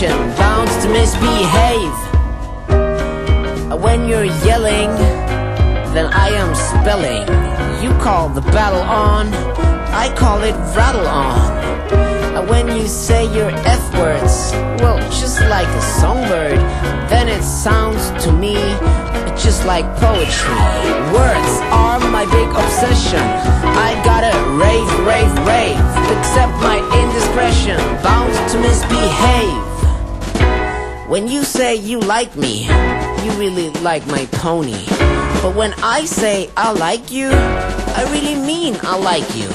attention, bound to misbehave. When you're yelling, then I am spelling. You call the battle on, I call it rattle on. When you say your F words, well, just like a songbird, then it sounds to me just like poetry. Words are my big obsession. I gotta rave, rave, rave. Accept my indiscretion, bound to misbehave. When you say you like me, you really like my pony. But when I say I like you, I really mean I like you.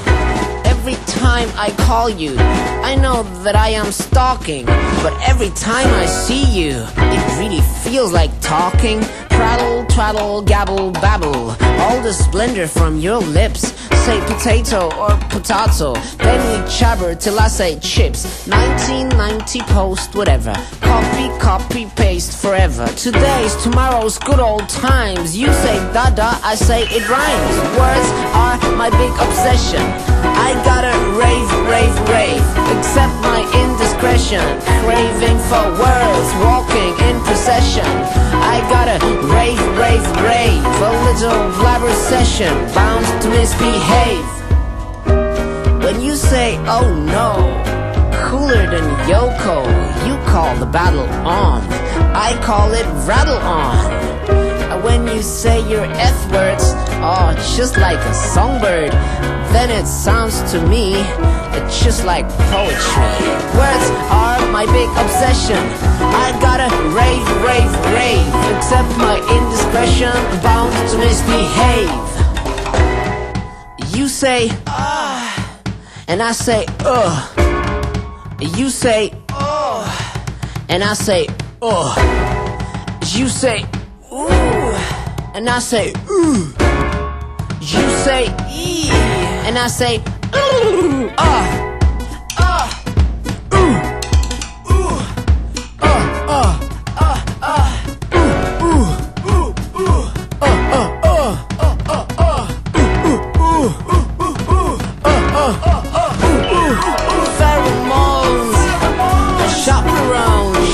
Every time I call you, I know that I am stalking. But every time I see you, it really feels like talking. Prattle, trattle, gabble, babble, all the splendor from your lips. Say potato or potato, then you jabber till I say chips. 1990 post, whatever, copy, copy, paste forever. Today's, tomorrow's, good old times. You say da-da, I say it rhymes. Words are my big obsession. I gotta rave, rave, rave. Accept my indiscretion, craving for words, walking in procession. I gotta rave, rave, rave. A little blabber session, bound to misbehave. When you say, oh no, cooler than Yoko, you call the battle on, I call it rattle on. When you say your F words, oh, just like a songbird, then it sounds to me just like poetry. Words are my big obsession. I gotta rave, rave, rave. Accept my indiscretion, bound to misbehave. You say ah, and I say ugh. You say oh, and I say ugh. You say ooh, and I say ooh. You say ee, and I say ooh, ooh, ooh, pheromones,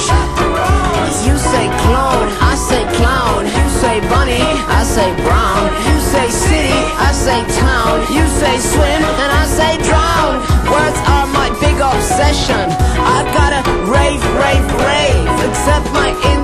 chaperones. You say clone, I say clown. You say bunny, I say brown. You say city, I say town. You say swim, and I say drown. Words are my big obsession. I gotta rave, rave, rave. Accept my